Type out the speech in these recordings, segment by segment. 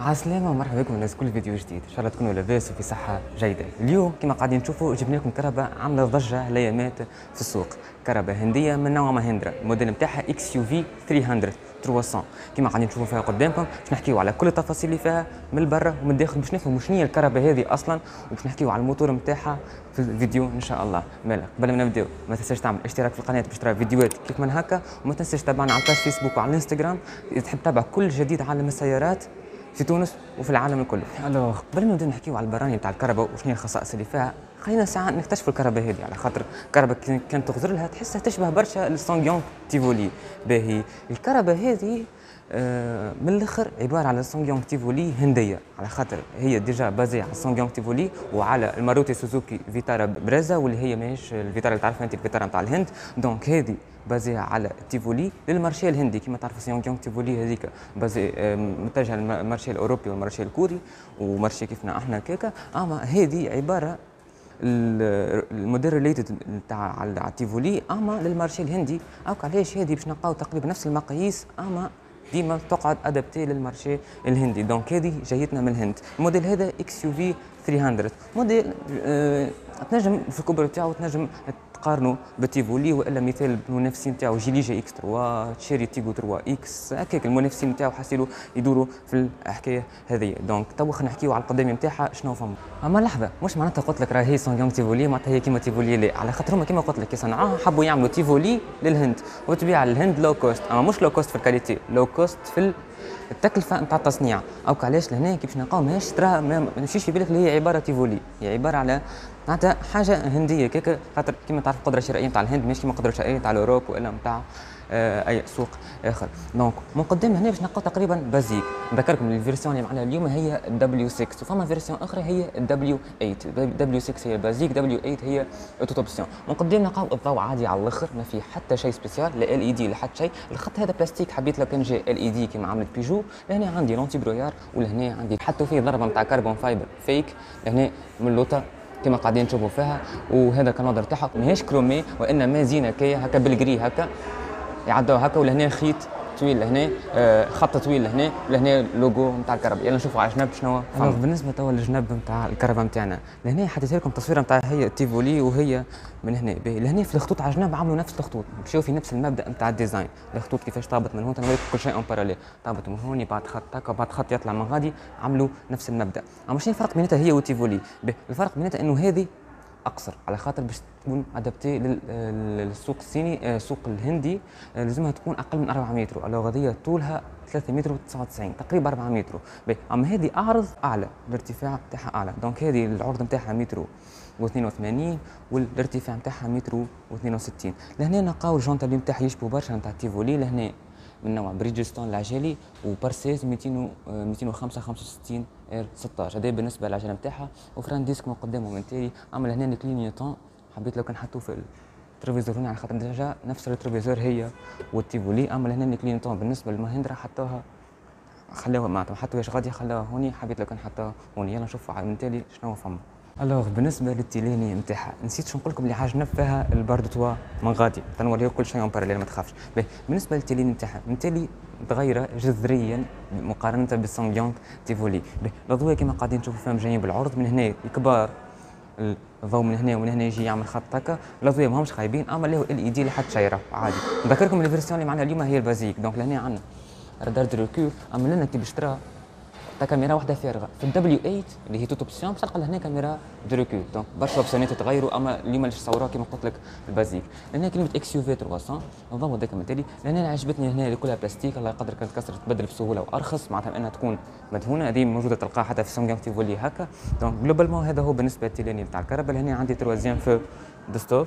عسلامة ومرحبا بكم الناس كل فيديو جديد، ان شاء الله تكونوا لاباس وفي صحة جيدة. اليوم كما قاعدين نشوفوا جبنا لكم كربة عاملة ضجة الأيامات في السوق، كربة هندية من نوع ماهندرا، الموديل نتاعها XUV 300 كما قاعدين نشوفوا فيها قدامكم، باش نحكيوا على كل التفاصيل اللي فيها من برا ومن الداخل، باش نفهموا شنو هي الكربة هذه أصلا، وباش نحكيوا على الموتور نتاعها في الفيديو ان شاء الله. مالا قبل ما نبداو ما تنساش تعمل اشتراك في القناة باش ترى فيديوهات كيف من هكا، وما تنساش تتابعنا على الفيسبوك وعلى الانستغرام إذا تحب تتابع كل جديد عالم السيارات في تونس وفي العالم الكل. الو قبل ما نبداو نحكيو على البراني نتاع الكربة وشنو الخصائص اللي فيها، خلينا ساعه نكتشفوا الكربة هذه، على خاطر الكربة كان تغزر لها تحسها تشبه برشا السانغيونغ تيفولي. باهي الكربة هذه من الاخر عباره على السانغيونغ تيفولي هنديه، على خاطر هي ديجا بازي على السانغيونغ تيفولي وعلى الماروتي سوزوكي فيتارا بريزا، واللي هي ماهيش الفيتارا اللي تعرفها انت الفيتارا نتاع الهند، دونك هذه بازي على تيفولي للمارشي الهندي. كما تعرفوا سانغيونغ تيفولي هذيك بازي متجهه للمارشي الاوروبي والمارشي الكوري ومارشي كيفنا احنا كيكا، اما هذه عباره الموديل ريليتد تاع على تيفولي اما للمارشي الهندي، او علاش هذه باش نلقاو تقريبا نفس المقاييس اما ديما تقعد ادابتي للمارشي الهندي، دونك هذه جايتنا من الهند. الموديل هذا XUV 300 موديل تنجم في الكبر تاعو تنجم تقارنوا بتيفولي، والا مثال المنافسين تاعو جيلي جي اكس 3، تشيري تيغو 3X، هكاك المنافسين تاعو حاسيلو يدوروا في الحكايه هذه. دونك تو خلينا نحكيو على القدام نتاعها شنو فهم. اما لحظه مش معناتها قلت لك راهي سانغيونغ تيفولي معناتها هي كيما تيفولي، لا، على خاطر هما كيما قلت لك صنعوها حبوا يعملوا تيفولي للهند، وطبيعه الهند لو كوست، اما مش لو كوست في الكاليتي، لو كوست في التكلفه نتاع التصنيع، او علاش لهنا كي باش نلقاو ماهيش ترى ما نمشيش في بالك اللي هي عباره تيفولي، هي عباره على معناتها حاجه هنديه كيك، خاطر كيما تعرف القدره الشرائيه نتاع الهند ماشي كيما القدره الشرائيه نتاع الاوروب ولا نتاع اي سوق اخر. دونك من قدام هنا باش نلقاو تقريبا بازيك، نذكركم الفيرسيون اللي معنا اليوم هي W6 وفما فيرسيون اخرى هي W8، W6 هي بازيك، W8 هي اوتوبسيون. من قدام نلقاو الضوء عادي على الاخر، ما في حتى شيء سبيسيال، لا LED لا حتى شيء، الخط هذا بلاستيك حبيت لو كان جاي LED كيما عملت بيجو، لهنا عندي لونتي برويار ولهنا عندي حطوا فيه ضربه نتاع كربون فايبر فيك لهنا من لوطا كما قاعدين نشوفوا فيها، وهذا كنوضر تاعها ماهيش كرومي وانما زينه كي هكا بالجري هكا يعدوا هكا، ولهنا خيط طويل لهنا خط طويل لهنا، ولهنا لوجو نتاع الكربة. يلا نشوفوا على الجنب شنو بالنسبه توا للجنب نتاع الكربة نتاعنا. لهنا حطيت لكم تصويره نتاع هي تيفولي وهي من هنا. لهنا في الخطوط على الجنب عملوا نفس الخطوط، مشاو في نفس المبدا نتاع الديزاين، الخطوط كيفاش طابت من هون، نوريكم كل شيء اون باراليل، طابت من هون بعد خط هكا بعد خط يطلع من غادي، عملوا نفس المبدا. اما شنو الفرق بيناتها هي وتيفولي؟ الفرق بيناتها انه هذه اقصر، على خاطر باش تكون ادابتي للسوق الصيني السوق الهندي لازمها تكون اقل من 4 متر، الو غاديه طولها 3 متر و99 تقريبا 4 متر، اما هذه اعرض اعلى، الارتفاع نتاعها اعلى، دونك هذه العرض نتاعها متر و82 والارتفاع نتاعها متر و62. لهنا نلقاو الجونتالي نتاعها يشبهوا برشا نتاع تيفولي، لهنا من نوع بريدجستون العجالي وبارسيز 265 ار 16، هذا بالنسبه للعجله نتاعها، وفران ديسك من قدامهم من تالي. اما لهنا الكلينيوتون حبيت لو كان حطوه في التريفيزور هنا على خاطر ديجا نفس التريفيزور هي والتيفولي، اما لهنا الكلينيوتون بالنسبه للماهندرا حطوها خلاوها معناتها ما حطوهاش غادي خلاوها هوني، حبيت لو كان حطوها هوني. يلا نشوفوا من تالي شنو فما. الوغ بالنسبه للتيلاني نتاعها نسيت شنو نقول لكم اللي حاجه فيها البرد توا من غادي تنوريو كل شيء اون باراليل ما تخافش. بالنسبه للتيلاني نتاعها بالتالي متغيره جذريا مقارنه بالسانغيونغ تيفولي، الاضواء كما قاعدين نشوفوا فيهم جايين بالعرض من هنا الكبار، الضوء من هنا ومن هنا يجي يعمل خط هكا، الاضواء ماهمش خايبين اما له LED اللي حتى شايره عادي. نذكركم الفيرسيون اللي معنا اليوم هي البازيك، دونك لهنا عندنا رادار دو ريكول، اما لنا كي باش تراه تاع كاميرا واحده فارغه في W8 اللي هي توت اوبسيون، باش تلقى لهنا كاميرا دو ريكول، دونك برشا اوبسيونات تغيروا اما اليوم اللي صوروها كيما قلت لك البازيك. لهنا كلمه XUV 300 نظام هذاك من تالي، لهنا عجبتني هنا اللي كلها بلاستيك، الله يقدر كانت كسرت تبدل بسهوله وارخص، معناتها انها تكون مدهونه، هذه موجوده تلقاها حتى في سانغيونغ تيفولي هكا. دونك جلوبالمون هذا هو بالنسبه للتيلاني نتاع الكربة. لهنا عندي تروازيام في ديسكتوب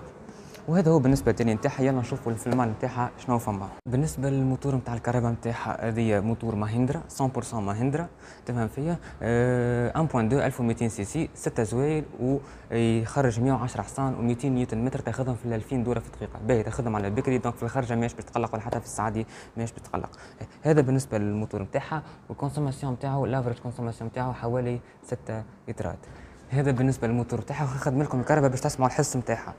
وهذا هو بالنسبه للتاني نتاعها. يلا نشوفوا الفيلمان نتاعها شنو فما. بالنسبه للموتور نتاع الكربة نتاعها هذه موتور ماهندرا 100% ماهندرا، تفهم فيا 1.2 1200 سي سي، 6 زوايل ويخرج 110 حصان و200 نيوتن متر، تاخذهم في 2000 دوره في الدقيقه، باهي تاخذهم على بكري، دونك في الخرجه ماهيش بتقلق ولا حتى في السعادي ماهيش بتقلق. هذا بالنسبه للموتور نتاعها، والكونسوماسيون نتاعو الافريج كونسوماسيون نتاعو حوالي 6 لترات. هذا بالنسبه للموتور نتاعها. خدم لكم الكربة باش تسمعوا الحس نتاعها.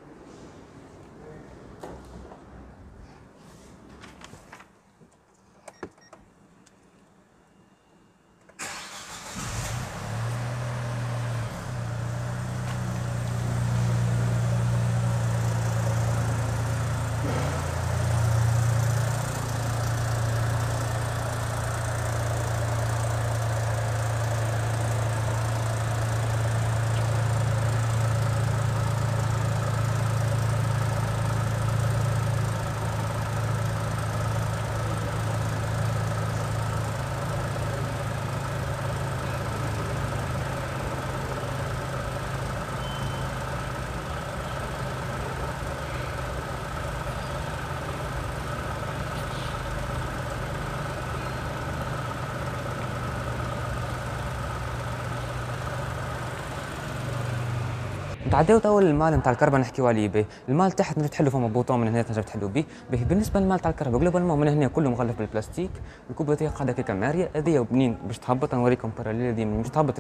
تعديت اول المال نتاع الكربون نحكيو عليه به، المال تحت نجم تحلو فما بوطون من هنا تنجم تحلو به، بالنسبه للمال تاع الكربون جلوبالمون من هنا كله مغلف بالبلاستيك، الكوبه تاعي قاعده كيكا ماريه، هذيا منين باش تهبط نوريكم باراليل هذيا باش تهبط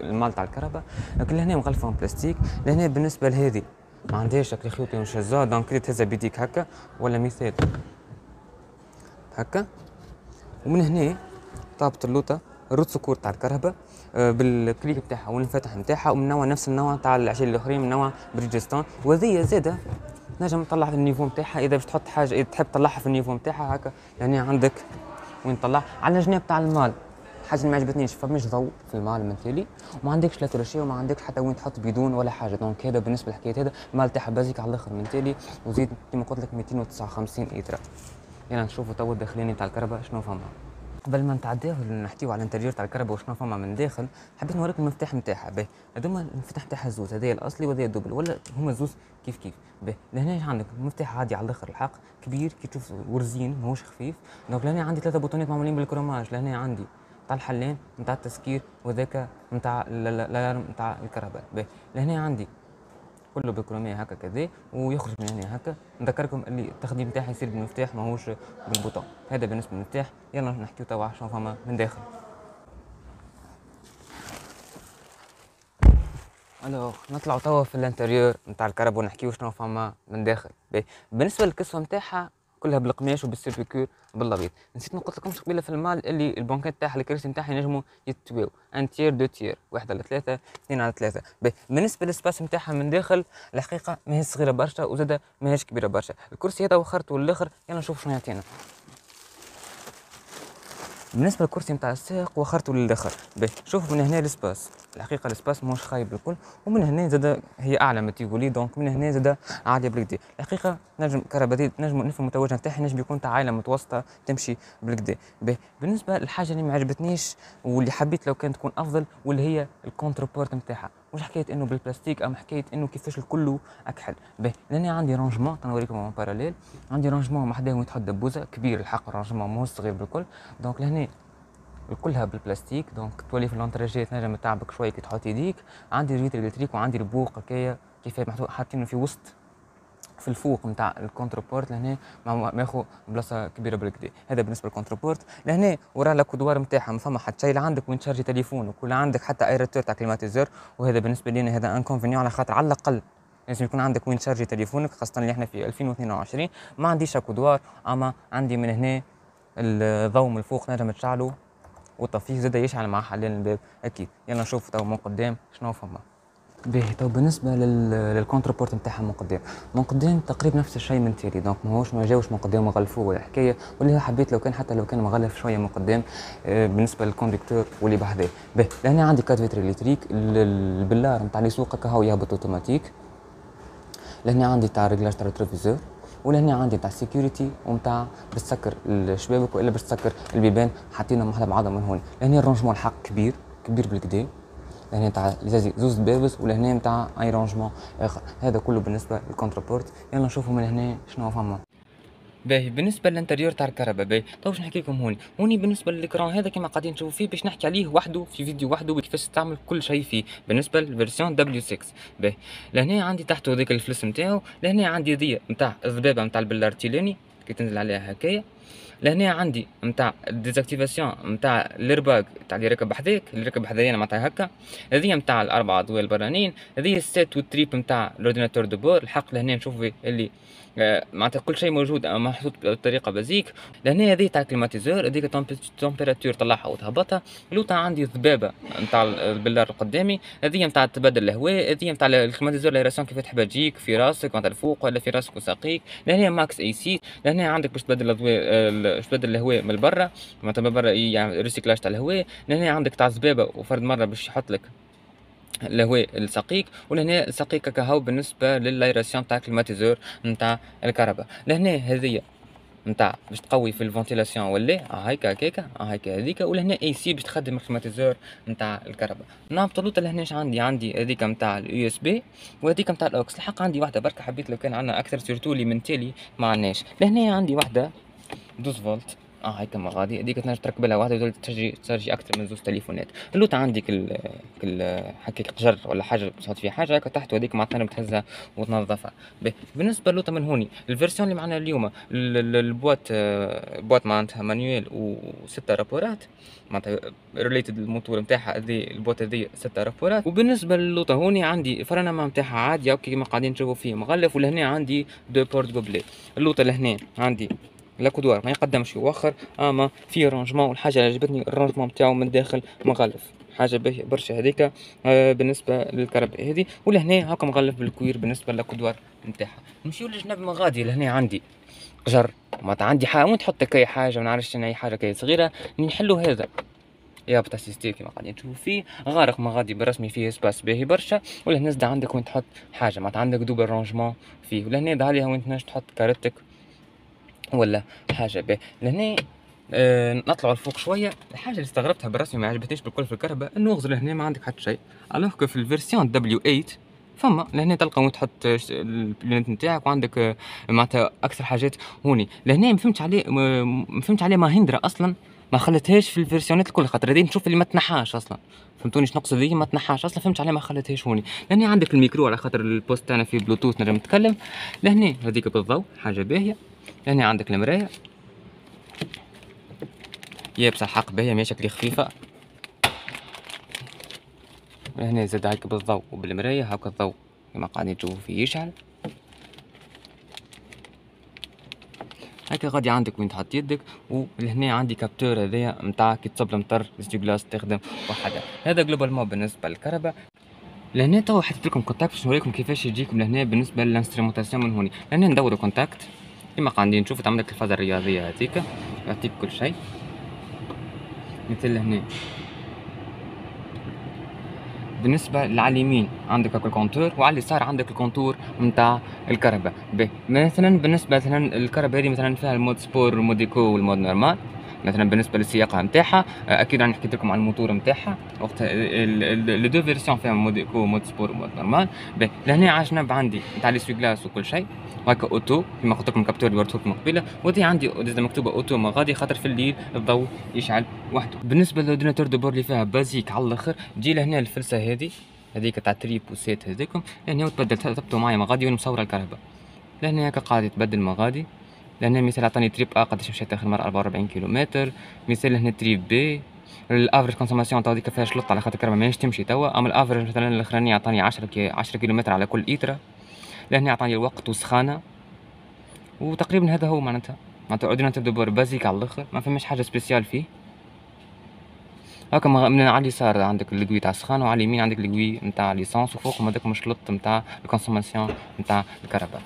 المال تاع الكهرباء، لكن لهنا مغلفه بلاستيك، لهنا بالنسبه لهذه ما عندهاش هكا خيوط مشزه، دونك كي تهزها بيديك هكا ولا مثال هكا، ومن هنا طابت اللوطه الروت سكور تاع الكهرباء بالكليك نتاعها والانفتاح نتاعها، ومن نوع نفس النوع تاع العشرين الاخرين من نوع بريدجستون، وهذه زاده نجم تطلع في النيفو نتاعها اذا باش تحط حاجه، اذا تحب تطلعها في النيفو نتاعها هكا، يعني عندك وين تطلع. على الجناب تاع المال حاجه ما عجبتنيش، فماش ضوء في المال من تالي، وما عندكش لا ترشيه وما عندكش حتى وين تحط بدون ولا حاجه، دونك هذا بالنسبه للحكايه هذا المال تاعها بازيك على الاخر من تالي، وزيد كيما قلت لك 259 ايترا. يلا نشوفوا توا الداخلين تاع الكهرباء شنو فما. قبل ما نتعداو نحكيو على الانتريور تاع الكهرباء وشنو فما من داخل، حبيت نوريكم المفتاح نتاعها، باهي هذوما المفتاح نتاعها زوز، هذايا الاصلي وهذايا الدبل ولا هما زوز كيف كيف، باهي لهنا عندك مفتاح عادي على الاخر الحق كبير كي تشوف ورزين ماهوش خفيف، دونك لهنا عندي ثلاثة بوطونات معمولين بالكروماج، لهنا عندي نتاع الحلان نتاع التسكير وذاك نتاع الالارم نتاع الكهرباء، باهي لهنا عندي كله بكروميه هكا كذا ويخرج من هنا هكا، نذكركم اللي التخديم تاعها يصير بالمفتاح ماهوش بالبوطون، هذا بالنسبه للمفتاح. يلا نحكيو توا شنو فما من داخل. الوغ نطلعو توا في الانتيريور نتاع الكرب ونحكيو شنو فما من داخل. بالنسبه للكسوه نتاعها كلها بالقماش وبالسيرفيكور بالابيض، نسيت ما قلت لكمش قبيله في المال اللي البنكات تاعها الكراسي نتاعها ينجموا يتواو، ان تير دو تير، واحد على ثلاثه، اثنين على ثلاثه، بالنسبه للسباس نتاعها من داخل الحقيقه ماهيش صغيره برشا وزاده ماهيش كبيره برشا، الكرسي هذا وخرته للاخر، يلا نشوف شنو يعطينا. بالنسبه للكرسي نتاع السائق وخرته للاخر، شوفوا من هنا السباس، الحقيقه السباس ماهوش خايب بالكل، ومن هنا زاده هي اعلى من تيفولي، دونك من هنا زاده عاليه بالكدا، الحقيقه نجم كهربائي نجم نفهم التوجه نتاعها نجم يكون تاع عائله متوسطه تمشي بالكدا، بالنسبه للحاجه اللي ما عجبتنيش واللي حبيت لو كانت تكون افضل واللي هي الكونتربورت نتاعها، مش حكايه انه بالبلاستيك ام حكايه انه كيفاش الكل اكحل، لاني عندي رانجمون تنوريكم اون باراليل، عندي رانجمون محداه وين تحط دبوزه كبير الحق، الرانجمون ماهوش صغير بالكل، دونك لهنا كلها بالبلاستيك، دونك تولي في لونتراجي تنجم تعبك شويه كي تحط يديك، عندي الفيتر الكتريك وعندي البوق هكايا كيف حاطينه في وسط في الفوق نتاع الكونتربورت، لهنا ماخو بلاصه كبيره بالكدا، هذا بالنسبه للكونتربورت. لهنا ورا الكودوار نتاعها ما فما حتى شيء، لا عندك وين تشارجي تليفونك ولا عندك حتى ايراتور تاع كليماتيزور، وهذا بالنسبه لينا هذا انكونفينيون، على خاطر على الاقل لازم يكون عندك وين تشارجي تليفونك، خاصه اللي احنا في 2022 ما عنديش كودوار، اما عندي من هنا الضوء من الفوق نجم تشعلو والطفيف زاد يشعل مع حلال الباب اكيد. يلا نشوف تو من قدام شنو فما. باهي تو بالنسبه للكونتربورت نتاعها من قدام، من قدام تقريبا نفس الشيء من تالي، دونك ماهوش ما جاوش من قدام وغلفوه الحكايه، واللي حبيت لو كان حتى لو كان مغلف شويه من قدام بالنسبه للكوندكتور واللي بحذاه. باهي لهنا عندي كات فيتر الكتريك، البلار نتاع لي سوق هكا هو يهبط اوتوماتيك، لهنا عندي تاع ريغلاج تاع التلفزيون، ولهنا عندي تاع سيكوريتي ونتاع باش تسكر الشبابك والا باش تسكر البيبان، حاطينهم واحده بعضها من هون، لهنا الرونجمون الحق كبير كبير بالكدا، لهنا تاع زوز بابس ولهنا تاع اي رونجمون اخر، هذا كله بالنسبه للكونتربورت. يلا نشوفوا من هنا شنو فما. باهي بالنسبه للانتريور تاع الكهرباء، باهي تو باش نحكي لكم هوني بالنسبه للكران هذا كما قاعدين نشوفوا فيه، باش نحكي عليه وحده في فيديو وحده وكيفاش تعمل كل شيء فيه بالنسبه للفيرسيون W6. باهي لهنا عندي تحته هذاك الفلس نتاعو، لهنا عندي هذيا نتاع الذبابه نتاع البلار التيلاني كي تنزل عليها هكايا، لهنا عندي نتاع الديزاكتيفاسيون نتاع الارباك تاع اللي راكب بحذاك اللي راكب بحذايا معناتها هكا، هذه نتاع الاربعه ضوال برانين، هذه السيت والتريب نتاع الاورديناتور دو بور الحق، لهنا نشوف اللي معناتها كل شيء موجود محطوط بطريقه بازيك، لهنا هذه تاع الكليماتيزور هذيك التمبيراتور طلعها وتهبطها، لوطا عندي الذبابه نتاع البلار القدامي، هذه نتاع تبدل الهواء، هذه نتاع الكليماتيزور لايراسيون كيف تحب تجيك في راسك معناتها الفوق ولا في راسك وساقيك، لهنا ماكس اي سي، لهنا عندك باش تبدل باش تبدل الهواء من برا معناتها من برا يعني ريسيكلاج تاع الهواء، لهنا عندك تاع الذبابه وفرد مره باش يحط لك الهواء السقيك، ولهنا السقيك كاهو بالنسبه للايراسيون تاع الكليماتيزور نتاع الكهرباء، لهنا هذه نتاع باش تقوي في الفونتيلاسيون ولا هايكا هكاكا هايكا هذيك، ولهنا اي سي باش تخدم الكليماتيزور نتاع الكهرباء. نهبطو لوطا لهنا اش عندي، عندي هذيك نتاع اليو اس بي وهذيك نتاع الاوكس، الحق عندي واحده بركه حبيت لو كان عندنا اكثر سيرتو لي من تالي ما عندناش، لهنا عندي واحده 12 فولت هيكم غادي هذيك تنجم تركب لها واحد تشارجي اكثر من زوج تليفونات. اللوطه عندي كل هكاك قجر ولا حاجه تحط فيها حاجه هكا تحت، وهذيك مع تنجم تهزها وتنظفها. بالنسبه للوطه من هوني الفيرسيون اللي معنا اليوم البواط معناتها مانيوال وسته رابورات معناتها ريليتد الموتور نتاعها، هذه البواط هذه سته رابورات. وبالنسبه للوطه هوني عندي فرنما نتاعها عاديه كيما قاعدين نشوفوا فيه مغلف، ولهنا عندي دو بورت كوبلي. اللوطه لهنا عندي لا كدوار ما يقدمش يوخر، اما في رونجمون، والحاجه اللي عجبتني الرونجمون نتاعو من داخل مغلف، حاجه برشا هذيك بالنسبه للكهرباء هذه. ولهنا هاكا مغلف بالكوير بالنسبه للكدوار نتاعها. نمشيو للجناب مغادي، لهنا عندي قجر معناتها عندي حاجه وين تحط كاي حاجه ما نعرفش اي حاجه كاي صغيره نحلو هذا يابط اسيستي كيما قاعدين تشوفوا فيه. غارق مغادي بالرسمي فيه سباس باهي برشا، ولهنا زاد عندك وين تحط حاجه معناتها عندك دوبل رونجمون فيه، ولهنا ظهاليها وين تنجم تحط كارتك ولا حاجه به. لهنا نطلعوا لفوق شويه. الحاجه اللي استغربتها بالرسمي ما عجبتنيش بالكل في الكهرباء انه النوغز لهنا ما عندك حتى شيء، الوغ في الفيرسيون W8 فما لهنا تلقى وين تحط البلانت نتاعك وعندك معناتها اكثر حاجات هوني. لهنا ما فهمتش عليه ماهندرا اصلا ما خلتهاش في الفيرسيونات الكل، خاطر هذه نشوف اللي ما تنحاش اصلا، فهمتوني شنو نقصد؟ هذه ما تنحاش اصلا، فهمتش عليه ما خلتهاش هوني. لهنا عندك الميكرو على خاطر البوست تاعنا فيه بلوتوث نجم نتكلم. لهنا هذيك بالضوء حاجه باهيه. لهنا عندك المرايه يابسه حق باهيه ماشي شكلي خفيفه. لهنا زاد هاك بالضوء وبالمرايه هاك الضوء كما قاعدين تشوفوا فيه يشعل هاكا غادي عندك وين تحط يدك. ولهنا عندي كابتور هذايا نتاع كي تصب المطر ستيغلاس تخدم وحدها. هذا جلوبال مو بالنسبه للكهرباء. لهنا تو حطيت لكم كونتاكت باش نوريكم كيفاش يجيكم لهنا بالنسبه للانسترومونتاسيون من هوني. لهنا ندوروا كونتاكت كما قاعدين نشوفوا تعملك الفازه الرياضيه هذيك يعطيك كل شيء مثل لهنا. بالنسبه لعلى اليمين عندك الكونتور وعلى اليسار عندك الكونتور نتاع الكهرباء. مثلا بالنسبه مثلا الكهرباء هذه مثلا فيها المود سبور والمود ايكو والمود نورمال. مثلا بالنسبه للسياقه نتاعها اكيد راني حكيت لكم على الموتور نتاعها وقت لي دو فيرسيون فيها مود ايكو ومود سبور ومود نورمال. لهنا على الجناب عندي نتاع لي سويغلاس وكل شيء هاكا اوتو كما قلت لكم كابتور اللي وريتهولكم قبيله. ودي عندي مكتوبه اوتو ما غادي خاطر في الليل الضوء يشعل وحده. بالنسبه للدوناتور دو بور اللي فيها بازيك على الاخر تجي لهنا الفلسه هذيك تاع تري بوسيت هذيكم. لهنا وتبدلت ثبتوا معايا ما غادي ومصوره الكهرباء. لهنا هاكا قاعد يتبدل ما غادي. لهنا مثال عطاني تريب ا قداش مشيت اخر مره 44 كيلومتر. مثال لهنا تريب بي الافريج كونسوماسيون تاع هذيك فيها شلط على خاطر الكهرباء ماهيش تمشي توا، اما الافريج مثلا الاخراني عطاني 10 كيلومتر على كل ايترا. لهنا عطاني الوقت وسخانه وتقريبا هذا هو معناتها اورديناتور دو بور بازيك على الاخر ما فماش حاجه سبيسيال فيه. هاكا من على اليسار عندك الكوي تاع السخانه وعلى اليمين عندك الكوي نتاع ليسانس وفوقهم هذاك الشلط نتاع الكونسوماسيون نتاع الكهرباء.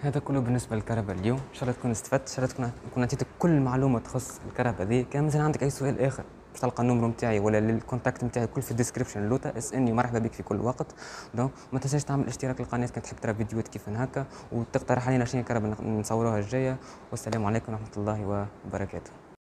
هذا كله بالنسبه للكهرباء اليوم. ان شاء الله تكون استفدت، ان شاء الله تكون عطيتك كل معلومه تخص الكهرباء دي. كان مثلا عندك اي سؤال اخر باش تلقى النمرو نتاعي ولا الكونتاكت نتاعي كل في الديسكريبشن لوطا. اسالني مرحبا بك في كل وقت. دونك ما تنساش تعمل اشتراك للقناه كان تحب ترى فيديوهات كيف هكا وتقترح علينا شنو الكهرباء نصوروها الجايه. والسلام عليكم ورحمه الله وبركاته.